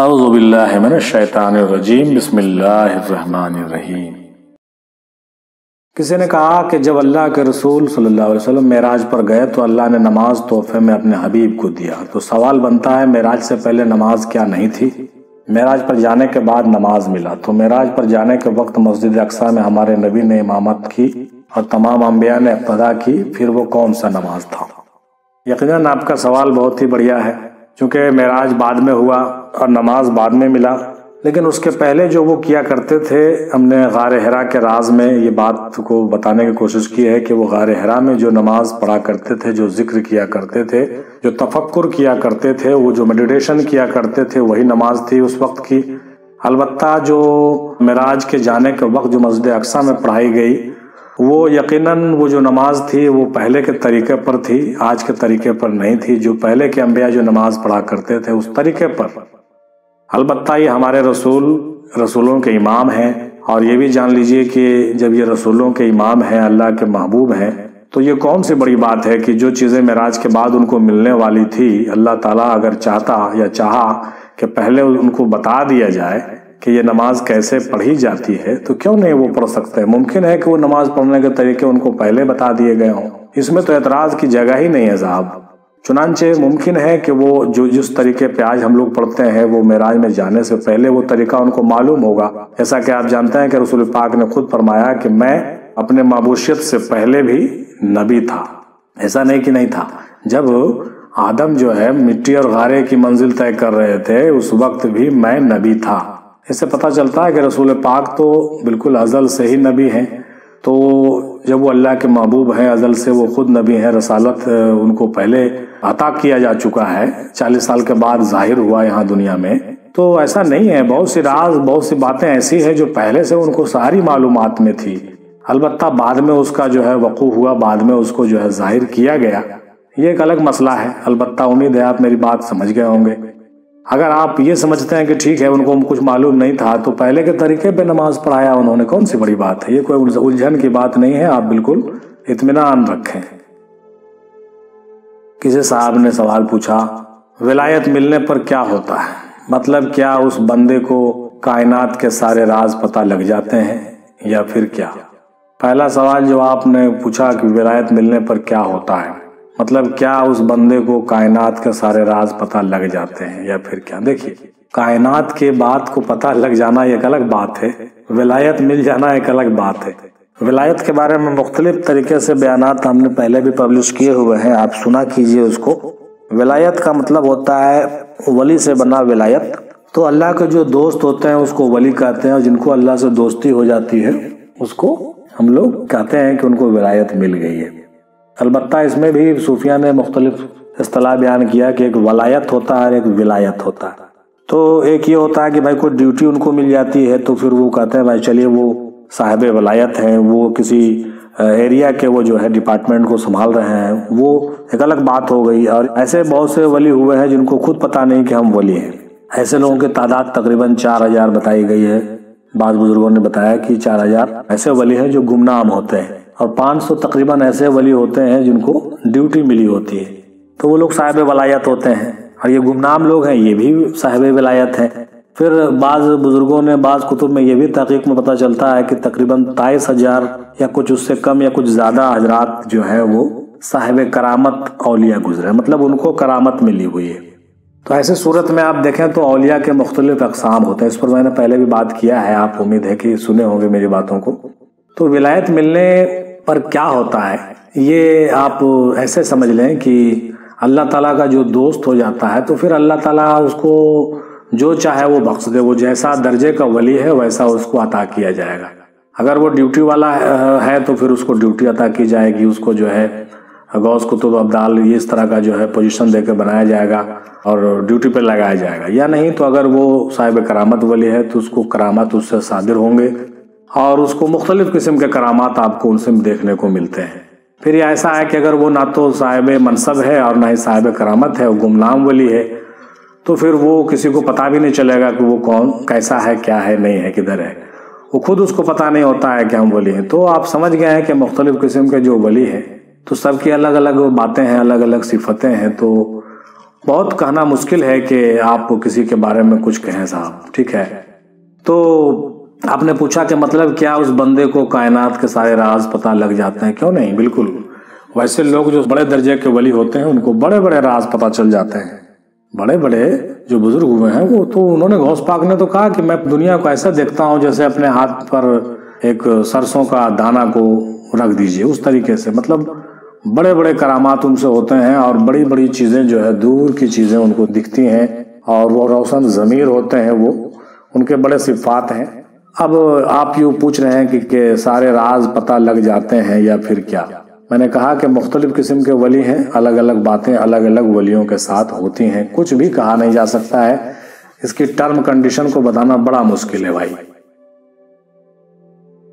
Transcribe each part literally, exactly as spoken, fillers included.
औज़ु बिल्लाहि मिनश शैतानिर रजीम बिस्मिल्लाहिर रहमानिर रहीम। किसी ने कहा कि जब अल्लाह के रसूल सल्लल्लाहु अलैहि वसल्लम मेराज पर गए तो अल्लाह ने नमाज तोहफे में अपने हबीब को दिया। तो सवाल बनता है, मेराज से पहले नमाज क्या नहीं थी? मेराज पर जाने के बाद नमाज मिला। तो मेराज पर जाने के वक्त मस्जिद अक्सा में हमारे नबी ने इमामत की और तमाम अम्बिया ने इक़्तिदा की, फिर वो कौन सा नमाज था? यकीनन आपका सवाल बहुत ही बढ़िया है। चूँकि मेराज बाद में हुआ और नमाज बाद में मिला, लेकिन उसके पहले जो वो किया करते थे, हमने गार हिरा के राज में ये बात को बताने की कोशिश की है कि वो गार हिरा में जो नमाज पढ़ा करते थे, जो जिक्र किया करते थे, जो तफक्कुर किया करते थे, वो जो मेडिटेशन किया करते थे, वही नमाज थी उस वक्त की। अलबत्ता जो मेराज के जाने के वक्त जो मस्जिद अक्सा में पढ़ाई गई, वो यकीनन वो जो नमाज थी वो पहले के तरीके पर थी, आज के तरीके पर नहीं थी। जो पहले के अम्बिया जो नमाज पढ़ा करते थे उस तरीके पर। अलबत्ता ये हमारे रसूल रसूलों के इमाम हैं, और ये भी जान लीजिए कि जब ये रसूलों के इमाम हैं, अल्लाह के महबूब हैं, तो ये कौन सी बड़ी बात है कि जो चीज़ें मेराज के बाद उनको मिलने वाली थी, अल्लाह ताला अगर चाहता या चाहा कि पहले उनको बता दिया जाए कि ये नमाज कैसे पढ़ी जाती है, तो क्यों नहीं वो पढ़ सकते। मुमकिन है कि वो नमाज पढ़ने के तरीके उनको पहले बता दिए गए हों, इसमें तो एतराज़ की जगह ही नहीं है साहब। चुनांचे मुमकिन है कि वो जो जिस तरीके पे आज हम लोग पढ़ते हैं, वो मेराज में जाने से पहले वो तरीका उनको मालूम होगा। जैसा कि आप जानते हैं कि रसूल पाक ने खुद फरमाया कि मैं अपने माबूशियत से पहले भी नबी था। ऐसा नहीं कि नहीं था। जब आदम जो है मिट्टी और गारे की मंजिल तय कर रहे थे, उस वक्त भी मैं नबी था। इससे पता चलता है कि रसूल पाक तो बिल्कुल अज़ल से ही नबी हैं। तो जब वो अल्लाह के महबूब हैं, अज़ल से वो खुद नबी हैं, रसालत उनको पहले अता किया जा चुका है, चालीस साल के बाद जाहिर हुआ यहाँ दुनिया में। तो ऐसा नहीं है, बहुत सी राज बहुत सी बातें ऐसी हैं जो पहले से उनको सारी मालूमात में थी, अलबत्ता बाद में उसका जो है वक़ू हुआ, बाद में उसको जो है जाहिर किया गया। ये एक अलग मसला है। अलबत्ता उम्मीद है आप मेरी बात समझ गए होंगे। अगर आप ये समझते हैं कि ठीक है उनको कुछ मालूम नहीं था, तो पहले के तरीके पे नमाज पढ़ाया उन्होंने, कौन सी बड़ी बात है। ये कोई उलझन की बात नहीं है, आप बिल्कुल इत्मीनान रखें। किसी साहब ने सवाल पूछा, विलायत मिलने पर क्या होता है? मतलब क्या उस बंदे को कायनात के सारे राज पता लग जाते हैं या फिर क्या? पहला सवाल जो आपने पूछा कि विलायत मिलने पर क्या होता है, मतलब क्या उस बंदे को कायनात के सारे राज पता लग जाते हैं या फिर क्या। देखिए, कायनात के बात को पता लग जाना एक अलग बात है, विलायत मिल जाना एक अलग बात है। विलायत के बारे में मुख्तलिफ तरीके से बयानात हमने पहले भी पब्लिश किए हुए हैं, आप सुना कीजिए उसको। विलायत का मतलब होता है वली से बना विलायत। तो अल्लाह के जो दोस्त होते हैं उसको वली कहते हैं, और जिनको अल्लाह से दोस्ती हो जाती है उसको हम लोग कहते हैं कि उनको विलायत मिल गई है। अलबत्ता इसमें भी सूफिया ने मुख्तलिफ इस्तलाह बयान किया कि एक वलायत होता है और एक विलायत होता है। तो एक ये होता है कि भाई कोई ड्यूटी उनको मिल जाती है, तो फिर वो कहते हैं भाई चलिए वो साहिब वलायत हैं, वो किसी एरिया के वो जो है डिपार्टमेंट को संभाल रहे हैं, वो एक अलग बात हो गई। और ऐसे बहुत से वली हुए हैं जिनको खुद पता नहीं कि हम वली हैं। ऐसे लोगों की तादाद तकरीबन चार हज़ार बताई गई है। बाद बुजुर्गों ने बताया कि चार हज़ार ऐसे वली हैं जो गुमनाम होते हैं, और पाँच सौ तकरीबन ऐसे वली होते हैं जिनको ड्यूटी मिली होती है, तो वो लोग साहिब वलायत होते हैं। और ये गुमनाम लोग हैं, ये भी साहिब वलायत हैं। फिर बाज़ बुज़ुर्गों ने, बाज़ कुतुब में ये भी तहक़ीक़ में पता चलता है कि तकरीबन तेईस हज़ार या कुछ उससे कम या कुछ ज़्यादा हजरात जो है वो साहिब करामत औलिया गुजरे, मतलब उनको करामत मिली हुई है। तो ऐसे सूरत में आप देखें तो औलिया के मुख्तलिफ अक़साम होते हैं। इस पर मैंने पहले भी बात किया है, आप उम्मीद है कि सुने होंगे मेरी बातों को। तो विलायत मिलने पर क्या होता है, ये आप ऐसे समझ लें कि अल्लाह ताला का जो दोस्त हो जाता है तो फिर अल्लाह ताला उसको जो चाहे वो बख्श दे। वो जैसा दर्जे का वली है वैसा उसको अता किया जाएगा। अगर वो ड्यूटी वाला है तो फिर उसको ड्यूटी अता की जाएगी, उसको जो है गौस कुतुब अब्दाल ये इस तरह का जो है पोजीशन देकर बनाया जाएगा और ड्यूटी पे लगाया जाएगा। या नहीं तो अगर वो साहिब करामत वली है तो उसको करामत उससे सादिर होंगे, और उसको मुख्तलिफ़ किस्म के करामात आपको उनसे देखने को मिलते हैं। फिर यह ऐसा है कि अगर वो ना तो साहिब मनसब है और ना ही साहिब करामत है, वो गुमनाम वली है, तो फिर वो किसी को पता भी नहीं चलेगा कि वो कौन कैसा है, क्या है, नहीं है, किधर है। वो खुद उसको पता नहीं होता है कि हम वली हैं। तो आप समझ गए हैं कि मुख्तलिफ़ किस्म के जो वली हैं तो सबकी अलग अलग बातें हैं, अलग अलग सिफतें हैं। तो बहुत कहना मुश्किल है कि आप किसी के बारे में कुछ कहें साहब, ठीक है। तो आपने पूछा कि मतलब क्या उस बंदे को कायनात के सारे राज पता लग जाते हैं? क्यों नहीं, बिल्कुल। वैसे लोग जो बड़े दर्जे के वली होते हैं उनको बड़े बड़े राज पता चल जाते हैं। बड़े बड़े जो बुजुर्ग हुए हैं वो तो, उन्होंने गौस पाक ने तो कहा कि मैं दुनिया को ऐसा देखता हूँ जैसे अपने हाथ पर एक सरसों का दाना को रख दीजिए, उस तरीके से। मतलब बड़े बड़े करामात उनसे होते हैं और बड़ी बड़ी चीज़ें जो है, दूर की चीज़ें उनको दिखती हैं और वो रोशन ज़मीर होते हैं, वो उनके बड़े सिफात हैं। अब आप यूँ पूछ रहे हैं कि, कि सारे राज पता लग जाते हैं या फिर क्या। मैंने कहा कि मुख्तलिफ़ किस्म के वली हैं, अलग अलग बातें अलग अलग वलियों के साथ होती हैं, कुछ भी कहा नहीं जा सकता है। इसकी टर्म कंडीशन को बताना बड़ा मुश्किल है भाई।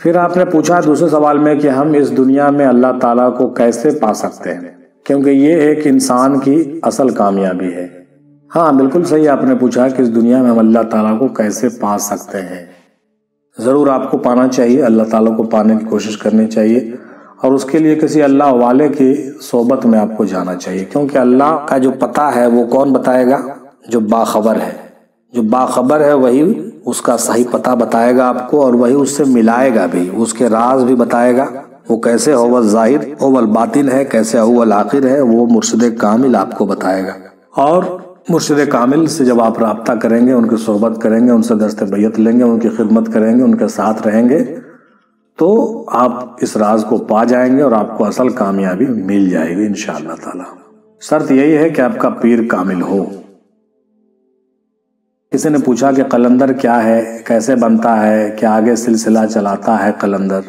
फिर आपने पूछा दूसरे सवाल में कि हम इस दुनिया में अल्लाह ताला को कैसे पा सकते हैं, क्योंकि ये एक इंसान की असल कामयाबी है। हाँ बिल्कुल सही आपने पूछा कि इस दुनिया में हम अल्लाह ताला को कैसे पा सकते हैं। ज़रूर आपको पाना चाहिए, अल्लाह ताला को पाने की कोशिश करनी चाहिए और उसके लिए किसी अल्लाह वाले की सोबत में आपको जाना चाहिए, क्योंकि अल्लाह का जो पता है वो कौन बताएगा? जो बाखबर है। जो बाखबर है वही उसका सही पता बताएगा आपको और वही उससे मिलाएगा भी, उसके राज भी बताएगा। वो कैसे अव्वल ज़ाहिर अव्वल बातिन है, कैसे अव्वल आखिर है, वो मुर्शिद कामिल आपको बताएगा। और मुर्शिद कामिल से जब आप रब्ता करेंगे, उनकी सोहबत करेंगे, उनसे दस्ते बैयत लेंगे, उनकी खिदमत करेंगे, उनके साथ रहेंगे, तो आप इस राज को पा जाएंगे और आपको असल कामयाबी मिल जाएगी इंशाअल्लाह ताला। शर्त यही है कि आपका पीर कामिल हो। किसी ने पूछा कि कलंदर क्या है, कैसे बनता है, क्या आगे सिलसिला चलाता है कलंदर?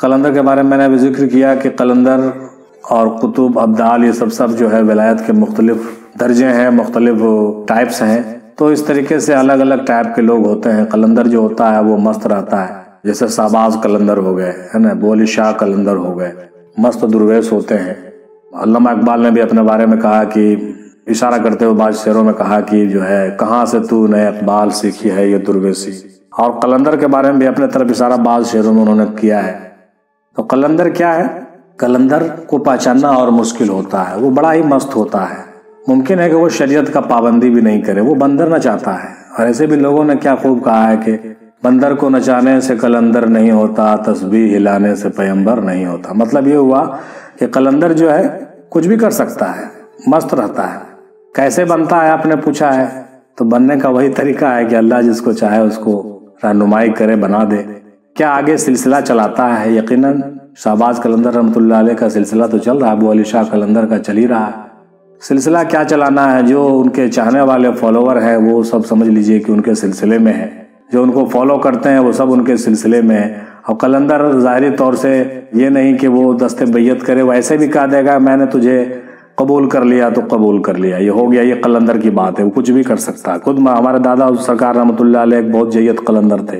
कलंदर के बारे में मैंने अभी जिक्र किया कि कलंदर और कुतुब अब्दाल ये सब सब जो है विलायत के मुख्तलिफ दर्जे हैं, मुख्तलिफ टाइप्स हैं। तो इस तरीके से अलग अलग टाइप के लोग होते हैं। कलंदर जो होता है वो मस्त रहता है, जैसे शाबाज कलंदर हो गए, है ना, बोली शाह कलंदर हो गए, मस्त दुर्वेश होते हैं। अल्लामा इकबाल ने भी अपने बारे में कहा कि, इशारा करते हुए बाद शेरों में कहा कि जो है कहाँ से तू नए इकबाल सीखी है ये दुर्वेसी। और कलंदर के बारे में भी अपने तरफ इशारा बाद शेरों में उन्होंने किया है। तो कलंदर क्या है? कलंदर को पहचानना और मुश्किल होता है, वो बड़ा ही मस्त होता है। मुमकिन है कि वो शरीयत का पाबंदी भी नहीं करे, वो बंदर नचाता है। और ऐसे भी लोगों ने क्या खूब कहा है कि बंदर को नचाने से कलंदर नहीं होता, तस्बीह हिलाने से पैगंबर नहीं होता। मतलब ये हुआ कि कलंदर जो है कुछ भी कर सकता है, मस्त रहता है। कैसे बनता है आपने पूछा है, तो बनने का वही तरीका है कि अल्लाह जिसको चाहे उसको रहनुमाई करे, बना दे। क्या आगे सिलसिला चलाता है? यकीनन शाहबाज कलंदर रहमतुल्लाह अलैह का सिलसिला तो चल रहा है, अबू अली शाह कलंदर का चल ही रहा है। सिलसिला क्या चलाना है, जो उनके चाहने वाले फॉलोवर हैं वो सब समझ लीजिए कि उनके सिलसिले में है, जो उनको फॉलो करते हैं वो सब उनके सिलसिले में है। और कलंदर ज़ाहिरी तौर से ये नहीं कि वो दस्ते बैयत करे, वो ऐसे भी कह देगा मैंने तुझे कबूल कर लिया तो कबूल कर लिया, ये हो गया, ये कलंदर की बात है। वो कुछ भी कर सकता है। खुद हमारे दादा सरकार रहमतुल्लाह अलैह एक बहुत जय्यत कलंदर थे।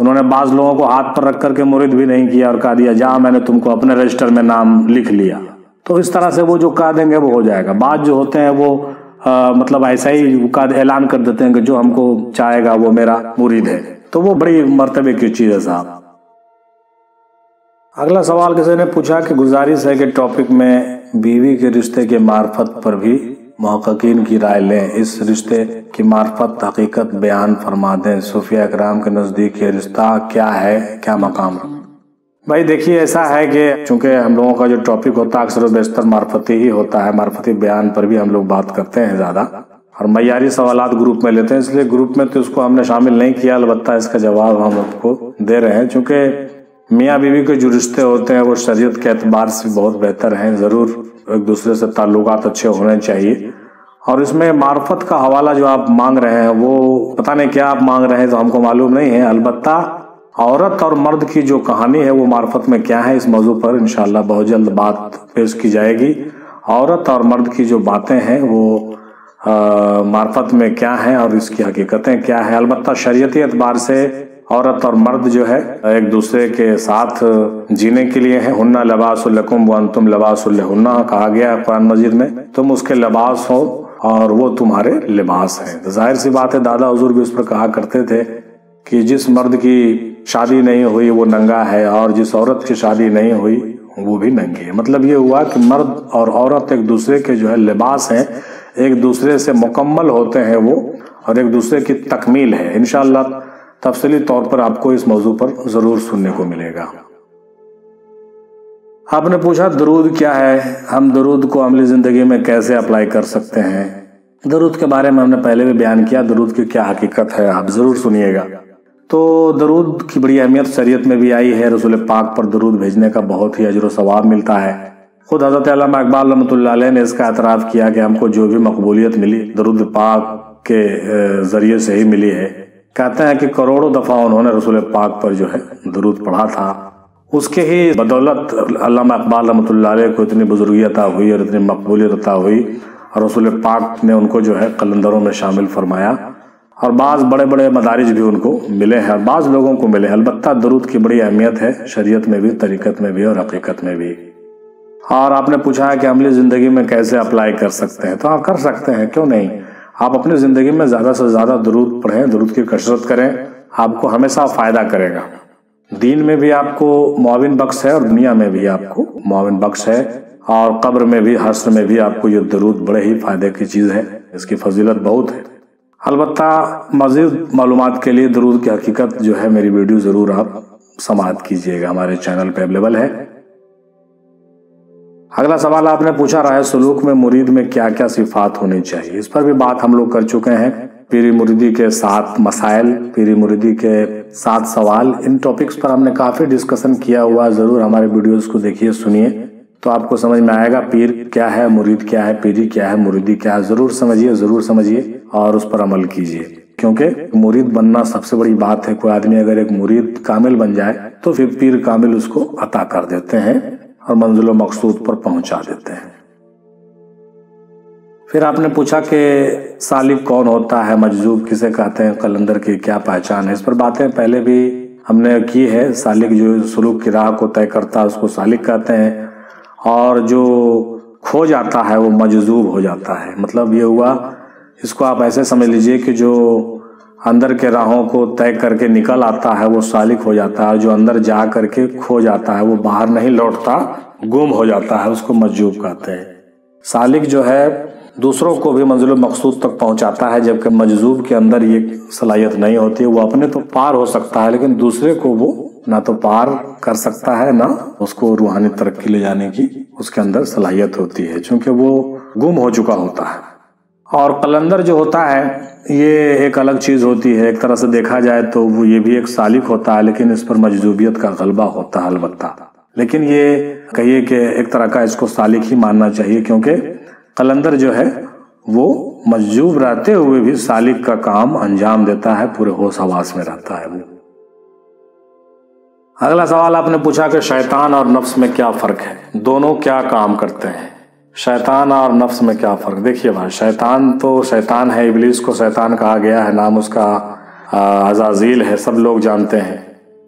उन्होंने बाज लोगों को हाथ पर रख करके मुरीद भी नहीं किया और कहा दिया जा मैंने तुमको अपने रजिस्टर में नाम लिख लिया। तो इस तरह से वो जो कह देंगे वो हो जाएगा। बाज जो होते हैं वो आ, मतलब ऐसा ही ऐलान कर देते हैं कि जो हमको चाहेगा वो मेरा मुरीद है। तो वो बड़ी मरतबे की चीज़ है साहब। अगला सवाल किसी ने पूछा कि गुजारिश है कि टॉपिक में बीवी के रिश्ते के मार्फत पर भी महक़्क़ीन की राय लें, इस रिश्ते की मार्फत हकीकत बयान फरमा दें। सूफिया इकराम के नज़दीक ये रिश्ता क्या है, क्या मकाम है? भाई देखिए ऐसा है कि चूँकि हम लोगों का जो टॉपिक होता है अक्सर बेशतर मार्फती ही होता है, मार्फती बयान पर भी हम लोग बात करते हैं ज़्यादा, और मयारी सवालात ग्रुप में लेते हैं, इसलिए ग्रुप में तो इसको हमने शामिल नहीं किया। अलबत्ता इसका जवाब हम आपको दे रहे हैं। चूँकि मियाँ बीवी के जो रिश्ते होते हैं वो शरीयत के एतबार से बहुत बेहतर हैं। ज़रूर एक दूसरे से ताल्लुकात अच्छे होने चाहिए। और इसमें मार्फत का हवाला जो आप मांग रहे हैं वो पता नहीं क्या आप मांग रहे हैं, तो हमको मालूम नहीं है। अलबत्ता औरत और मर्द की जो कहानी है वो मार्फत में क्या है, इस मौजू पर इंशाअल्लाह बहुत जल्द बात पेश की जाएगी। औरत और मर्द की जो बातें हैं वो आ, मार्फत में क्या है और इसकी हकीकतें क्या है। अलबत्ता शरीयती एतबार से औरत और मर्द जो है एक दूसरे के साथ जीने के लिए हैं। हुन्ना लबासुल लकुम व अंतुम लबासुल लहुन्ना कहा गया है कुरान मजीद में, तुम उसके लिबास हो और वो तुम्हारे लिबास हैं। तो जाहिर सी बात है दादा हुजूर भी उस पर कहा करते थे कि जिस मर्द की शादी नहीं हुई वो नंगा है और जिस औरत की शादी नहीं हुई वो भी नंगी है। मतलब ये हुआ कि मर्द और औरत एक दूसरे के जो है लिबास हैं, एक दूसरे से मुकम्मल होते हैं वो और एक दूसरे की तकमील है। इंशाअल्लाह तफसीली तौर पर आपको इस मौजू पर ज़रूर सुनने को मिलेगा। आपने पूछा दरूद क्या है, हम दरूद को अमली ज़िंदगी में कैसे अप्लाई कर सकते हैं। दरूद के बारे में हमने पहले भी बयान किया, दरूद की क्या हकीकत है आप ज़रूर सुनिएगा। तो दरूद की बड़ी अहमियत शरीयत में भी आई है, रसूल पाक पर दरूद भेजने का बहुत ही अजर व सवाब मिलता है। खुद हज़रत अल्लामा इकबाल रहमतुल्लाह अलैह ने इसका एतराफ़ किया कि हमको जो भी मकबूलियत मिली दरूद पाक के ज़रिए से ही मिली है। कहते हैं कि करोड़ों दफ़ा उन्होंने रसूल पाक पर जो है दरूद पढ़ा था, उसके ही बदौलत अल्लामा इकबाल रहमतुल्लाह अलैह को इतनी बुजुर्गी अता हुई और इतनी मकबूलियत अता हुई और रसूल पाक ने उनको जो है कलंदरों में शामिल फरमाया और बाज़ बड़े बड़े मदारिज भी उनको मिले हैं और बाज़ लोगों को मिले हैं। अलबत्ता दरूद की बड़ी अहमियत है शरीयत में भी, तरीक़त में भी और हकीकत में भी। और आपने पूछा है कि अमली ज़िंदगी में कैसे अप्लाई कर सकते हैं, तो आप कर सकते हैं, क्यों नहीं। आप अपनी ज़िंदगी में ज़्यादा से ज़्यादा दरूद पढ़ें, दरूद की कसरत करें, आपको हमेशा फ़ायदा करेगा। दीन में भी आपको मुआविन बख्श है और दुनिया में भी आपको मुआविन बख्श है और कब्र में भी, हश्र में भी आपको ये दरूद बड़े ही फ़ायदे की चीज़ है, इसकी फजीलत बहुत है। अलबत्ता मज़ीद मालूमात के लिए दरूद की हकीकत जो है मेरी वीडियो ज़रूर आप समाअत कीजिएगा, हमारे चैनल पे अवेलेबल है। अगला सवाल आपने पूछा राह सलूक में मुरीद में क्या क्या सिफात होनी चाहिए, इस पर भी बात हम लोग कर चुके हैं। पीरी मुरीदी के सात मसाइल, पीरी मुरीदी के सात सवाल, इन टॉपिक्स पर हमने काफ़ी डिस्कशन किया हुआ, ज़रूर हमारे वीडियोज़ को देखिए सुनिए तो आपको समझ में आएगा पीर क्या है, मुरीद क्या है, पीरी क्या है, मुरीदी क्या है। ज़रूर समझिए, ज़रूर समझिए और उस पर अमल कीजिए, क्योंकि मुरीद बनना सबसे बड़ी बात है। कोई आदमी अगर एक मुरीद कामिल बन जाए तो फिर पीर कामिल उसको अता कर देते हैं और मंजिल मकसूद पर पहुंचा देते हैं। फिर आपने पूछा कि सालिक कौन होता है, मजजूब किसे कहते हैं, कलंदर की क्या पहचान है। इस पर बातें पहले भी हमने की है। सालिक जो सलूक की राह को तय करता है उसको सालिक कहते हैं और जो खो जाता है वो मजजूब हो जाता है। मतलब ये हुआ, इसको आप ऐसे समझ लीजिए कि जो अंदर के राहों को तय करके निकल आता है वो सालिक हो जाता है, जो अंदर जा करके खो जाता है वो बाहर नहीं लौटता, गुम हो जाता है, उसको मजजूब कहते हैं। सालिक जो है दूसरों को भी मंजिल मकसूद तक पहुंचाता है, जबकि मजजूब के अंदर ये सलाहियत नहीं होती। वो अपने तो पार हो सकता है लेकिन दूसरे को वो ना तो पार कर सकता है ना उसको रूहानी तरक्की ले जाने की उसके अंदर सलाहियत होती है, चूँकि वो गुम हो चुका होता है। और कलंदर जो होता है ये एक अलग चीज़ होती है, एक तरह से देखा जाए तो वो ये भी एक सालिक होता है लेकिन इस पर मजजूबियत का गलबा होता है। अलबत्ता लेकिन ये कहिए कि एक तरह का इसको सालिक ही मानना चाहिए, क्योंकि कलंदर जो है वो मजजूब रहते हुए भी सालिक का काम अंजाम देता है, पूरे होश हवास में रहता है वो। अगला सवाल आपने पूछा कि शैतान और नफ्स में क्या फ़र्क है, दोनों क्या काम करते हैं, शैतान और नफ्स में क्या फ़र्क। देखिए भाई, शैतान तो शैतान है, इबलीस को शैतान कहा गया है, नाम उसका अज़ाज़ील है, सब लोग जानते हैं।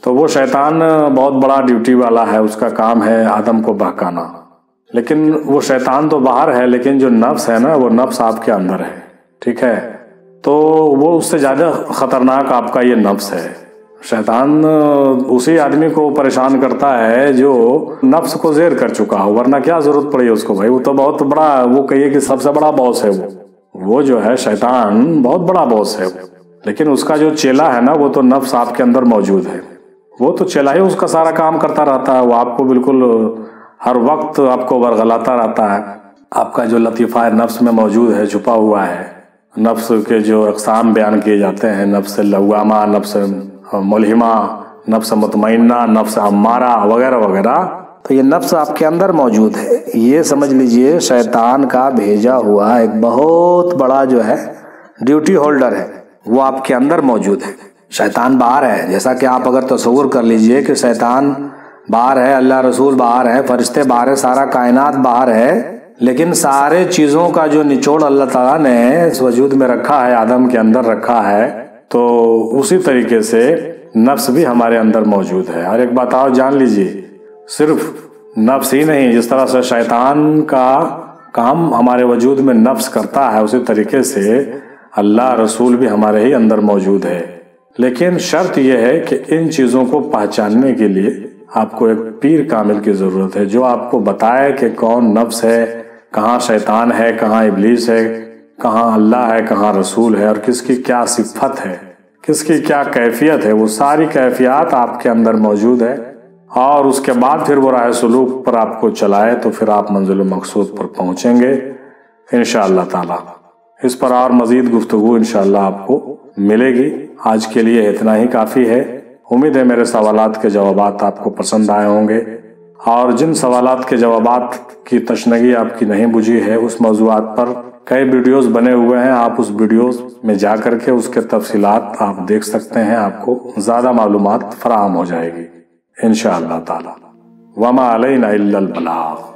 तो वो शैतान बहुत बड़ा ड्यूटी वाला है, उसका काम है आदम को बहकाना। लेकिन वो शैतान तो बाहर है लेकिन जो नफ्स है ना, वो नफ्स आपके अंदर है, ठीक है। तो वो उससे ज़्यादा ख़तरनाक आपका ये नफ्स है। शैतान उसी आदमी को परेशान करता है जो नफ्स को ज़ेर कर चुका हो, वरना क्या ज़रूरत पड़ी है उसको भाई। वो तो बहुत बड़ा, वो कहिए कि सबसे बड़ा बॉस है वो वो जो है शैतान, बहुत बड़ा बॉस है। लेकिन उसका जो चेला है ना, वो तो नफ्स आपके अंदर मौजूद है, वो तो चेला ही उसका सारा काम करता रहता है। वो आपको बिल्कुल हर वक्त आपको वरगलाता रहता है। आपका जो लतीफ़ा नफ्स में मौजूद है, छुपा हुआ है, नफ्स के जो अक़साम बयान किए जाते हैं, नफ्स लव्वामा, नफ्स मुलहिमा, नफ्स मुतमइन्ना, नफ्स अम्मारा वगैरह वगैरह, तो ये नफ्स आपके अंदर मौजूद है। ये समझ लीजिए शैतान का भेजा हुआ एक बहुत बड़ा जो है ड्यूटी होल्डर है, वो आपके अंदर मौजूद है। शैतान बाहर है, जैसा कि आप अगर तस्वुर कर लीजिए कि शैतान बाहर है, अल्लाह रसूल बाहर है, फरिश्ते बाहर है, सारा कायनात बाहर है, लेकिन सारे चीज़ों का जो निचोड़ अल्लाह ताला ने इस वजूद में रखा है, आदम के अंदर रखा है। तो उसी तरीके से नफ्स भी हमारे अंदर मौजूद है। और एक बात और जान लीजिए, सिर्फ नफ्स ही नहीं, जिस तरह से शैतान का काम हमारे वजूद में नफ्स करता है, उसी तरीके से अल्लाह रसूल भी हमारे ही अंदर मौजूद है। लेकिन शर्त यह है कि इन चीज़ों को पहचानने के लिए आपको एक पीर कामिल की ज़रूरत है, जो आपको बताए कि कौन नफ्स है, कहाँ शैतान है, कहाँ इबलीस है, कहाँ अल्लाह है, कहाँ रसूल है, और किसकी क्या सिफत है, किसकी क्या कैफियत है, वो सारी कैफियत आपके अंदर मौजूद है। और उसके बाद फिर वो राह सलूक पर आपको चलाए तो फिर आप मंजिल मकसूद पर पहुँचेंगे इंशाअल्लाह ताला। इस पर और मज़ीद गुफ्तगू इंशाअल्लाह आपको मिलेगी। आज के लिए इतना ही काफ़ी है। उम्मीद है मेरे सवालात के जवाबात आपको पसंद आए होंगे, और जिन सवालात के जवाबात की तशनगी आपकी नहीं बुझी है, उस मौज़ूआत पर कई वीडियोस बने हुए हैं, आप उस वीडियोस में जा कर के उसके तफसीलात आप देख सकते हैं, आपको ज़्यादा मालूमात फराहम हो जाएगी इंशाअल्लाह ताला। वमा अलैना इल्लल बलाग।